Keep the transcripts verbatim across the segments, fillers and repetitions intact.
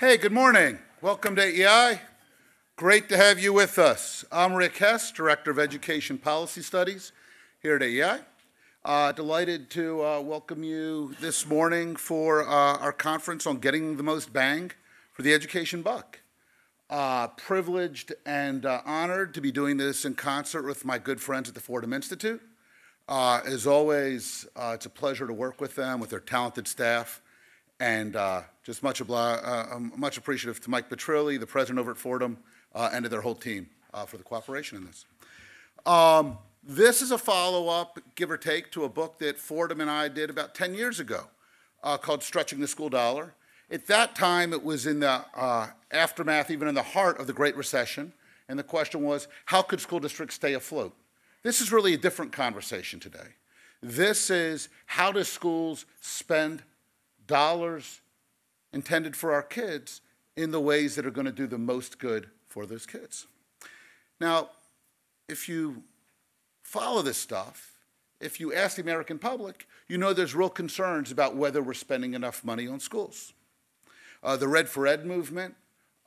Hey, good morning. Welcome to A E I. Great to have you with us. I'm Rick Hess, Director of Education Policy Studies here at A E I. Uh, delighted to uh, welcome you this morning for uh, our conference on getting the most bang for the education buck. Uh, privileged and uh, honored to be doing this in concert with my good friends at the Fordham Institute. Uh, as always, uh, it's a pleasure to work with them, with their talented staff, and uh, just much, uh, much appreciative to Mike Petrilli, the president over at Fordham, uh, and to their whole team uh, for the cooperation in this. Um, this is a follow-up, give or take, to a book that Fordham and I did about ten years ago uh, called Stretching the School Dollar. At that time, it was in the uh, aftermath, even in the heart of the Great Recession, and the question was, how could school districts stay afloat? This is really a different conversation today. This is how do schools spend dollars intended for our kids in the ways that are going to do the most good for those kids. Now, if you follow this stuff, if you ask the American public, you know there's real concerns about whether we're spending enough money on schools. Uh, the Red for Ed movement,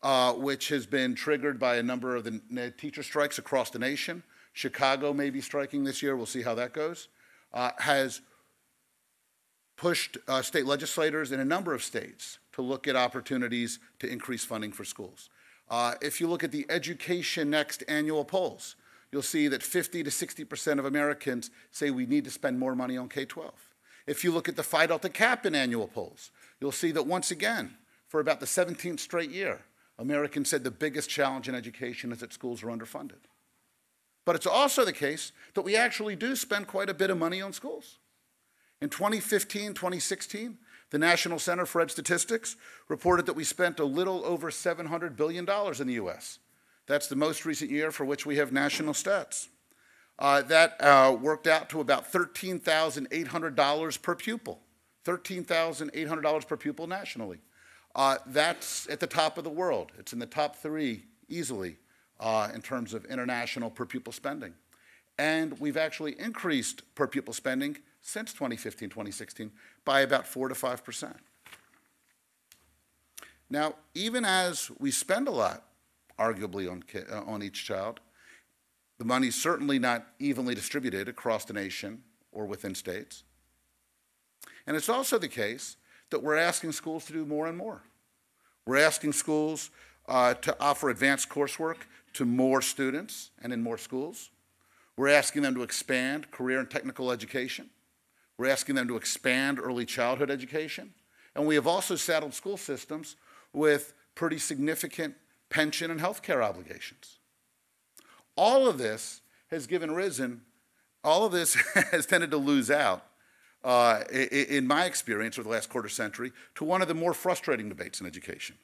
uh, which has been triggered by a number of the teacher strikes across the nation, Chicago may be striking this year, we'll see how that goes, uh, has pushed uh, state legislators in a number of states to look at opportunities to increase funding for schools. Uh, if you look at the Education Next annual polls, you'll see that fifty to sixty percent of Americans say we need to spend more money on K twelve. If you look at the Phi Delta Kappa annual polls, you'll see that once again, for about the seventeenth straight year, Americans said the biggest challenge in education is that schools are underfunded. But it's also the case that we actually do spend quite a bit of money on schools. In twenty fifteen, twenty sixteen, the National Center for Ed Statistics reported that we spent a little over seven hundred billion dollars in the U S. That's the most recent year for which we have national stats. Uh, that uh, worked out to about thirteen thousand eight hundred dollars per pupil, thirteen thousand eight hundred dollars per pupil nationally. Uh, that's at the top of the world. It's in the top three easily. Uh, in terms of international per pupil spending. And we've actually increased per pupil spending since twenty fifteen, twenty sixteen by about four to five percent. Now, even as we spend a lot, arguably, on, uh, on each child, the money's certainly not evenly distributed across the nation or within states. And it's also the case that we're asking schools to do more and more. We're asking schools uh, to offer advanced coursework to more students and in more schools. We're asking them to expand career and technical education. We're asking them to expand early childhood education. And we have also saddled school systems with pretty significant pension and health care obligations. All of this has given risen, all of this has tended to lose out, uh, in my experience over the last quarter century, to one of the more frustrating debates in education.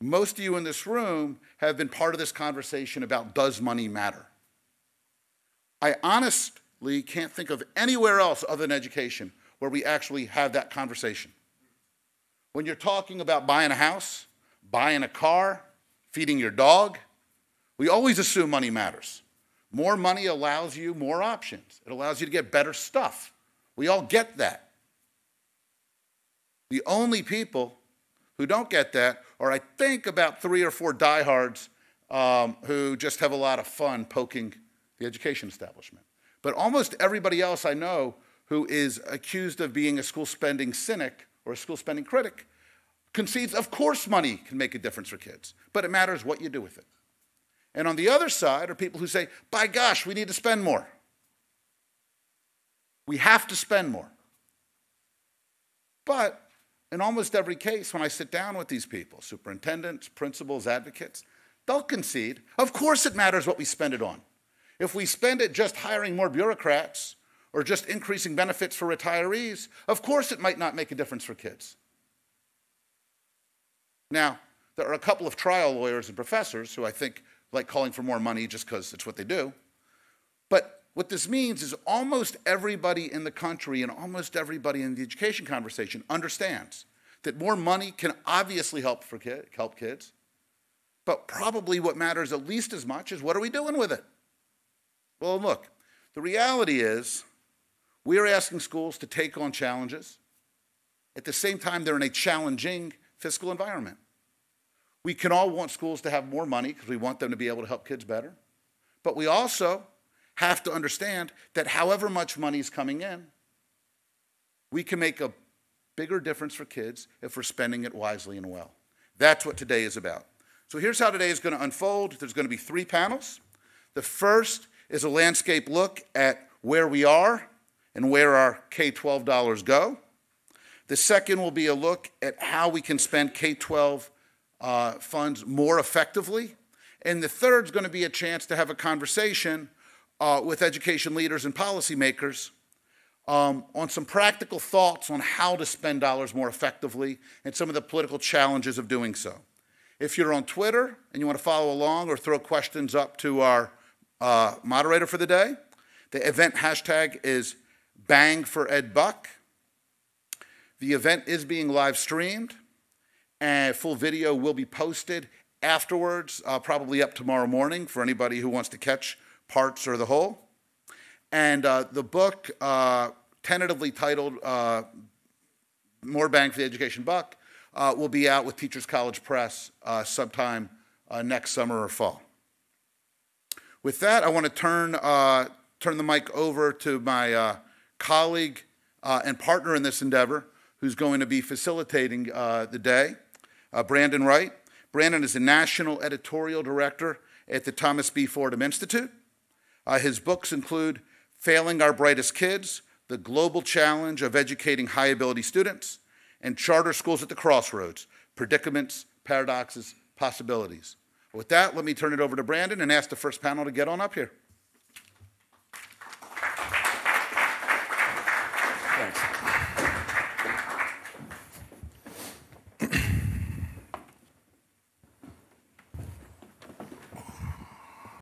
Most of you in this room have been part of this conversation about does money matter? I honestly can't think of anywhere else other than education where we actually have that conversation. When you're talking about buying a house, buying a car, feeding your dog, we always assume money matters. More money allows you more options. It allows you to get better stuff. We all get that. The only people who don't get that are, I think, about three or four diehards um, who just have a lot of fun poking the education establishment. But almost everybody else I know who is accused of being a school spending cynic or a school spending critic concedes, of course, money can make a difference for kids, but it matters what you do with it. And on the other side are people who say, by gosh, we need to spend more. We have to spend more. But in almost every case, when I sit down with these people, superintendents, principals, advocates, they'll concede, of course it matters what we spend it on. If we spend it just hiring more bureaucrats or just increasing benefits for retirees, of course it might not make a difference for kids. Now, there are a couple of trial lawyers and professors who I think like calling for more money just because it's what they do. But what this means is almost everybody in the country and almost everybody in the education conversation understands that more money can obviously help, for kid, help kids, but probably what matters at least as much is what are we doing with it? Well, look, the reality is we are asking schools to take on challenges. At the same time, they're in a challenging fiscal environment. We can all want schools to have more money because we want them to be able to help kids better. But we also have to understand that however much money is coming in, we can make a bigger difference for kids if we're spending it wisely and well. That's what today is about. So here's how today is going to unfold. There's going to be three panels. The first is a landscape look at where we are and where our K twelve dollars go. The second will be a look at how we can spend K twelve uh, funds more effectively. And the third is going to be a chance to have a conversation uh, with education leaders and policymakers um, on some practical thoughts on how to spend dollars more effectively and some of the political challenges of doing so. If you're on Twitter and you want to follow along or throw questions up to our uh, moderator for the day, the event hashtag is Bang for Ed Buck. The event is being live streamed, and full video will be posted afterwards, uh, probably up tomorrow morning for anybody who wants to catch parts or the whole. And uh, the book, uh, tentatively titled uh, More Bang for the Education Buck, uh, will be out with Teachers College Press uh, sometime uh, next summer or fall. With that, I want to turn, uh, turn the mic over to my uh, colleague uh, and partner in this endeavor, who's going to be facilitating uh, the day, uh, Brandon Wright. Brandon is the National Editorial Director at the Thomas B. Fordham Institute. Uh, his books include Failing Our Brightest Kids, The Global Challenge of Educating High Ability Students, and Charter Schools at the Crossroads, Predicaments, Paradoxes, Possibilities. With that, let me turn it over to Brandon and ask the first panel to get on up here.